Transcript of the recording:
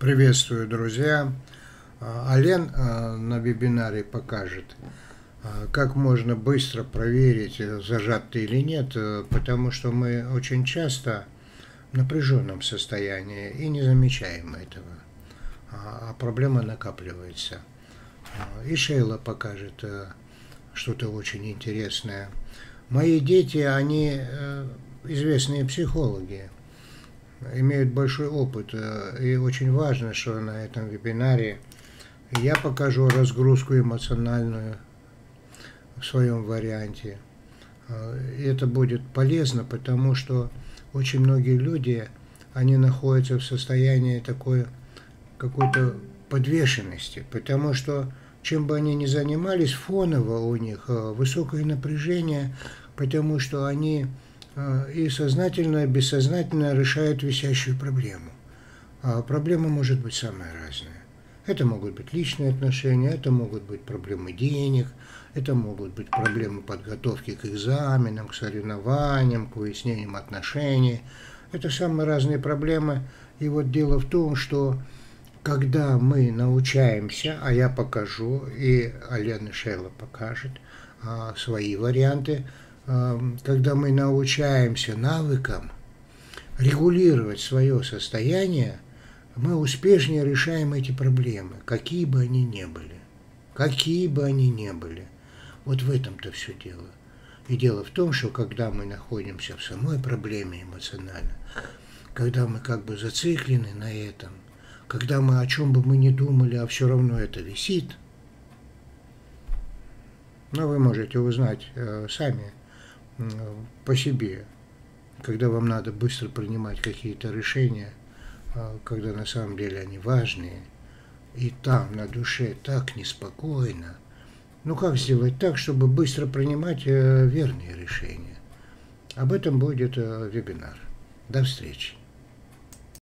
Приветствую, друзья! Ален на вебинаре покажет, как можно быстро проверить, зажат ты или нет, потому что мы очень часто в напряженном состоянии и не замечаем этого, а проблема накапливается. И Шейла покажет что-то очень интересное. Мои дети, они известные психологи, имеют большой опыт, и очень важно, что на этом вебинаре я покажу разгрузку эмоциональную в своем варианте. И это будет полезно, потому что очень многие люди, они находятся в состоянии такой какой-то подвешенности, потому что чем бы они ни занимались, фоново у них высокое напряжение, потому что они и сознательно, и бессознательно решают висящую проблему. А проблема может быть самая разная. Это могут быть личные отношения, это могут быть проблемы денег, это могут быть проблемы подготовки к экзаменам, к соревнованиям, к выяснениям отношений. Это самые разные проблемы. И вот дело в том, что когда мы научаемся, а я покажу, и Алена Шейла покажет свои варианты, когда мы научаемся навыкам регулировать свое состояние, мы успешнее решаем эти проблемы, какие бы они ни были. Какие бы они ни были. Вот в этом-то все дело. И дело в том, что когда мы находимся в самой проблеме эмоционально, когда мы как бы зациклены на этом, когда мы о чем бы мы ни думали, а все равно это висит, но вы можете узнать сами, по себе, когда вам надо быстро принимать какие-то решения, когда на самом деле они важные, и там на душе так неспокойно. Ну как сделать так, чтобы быстро принимать верные решения? Об этом будет вебинар. До встречи!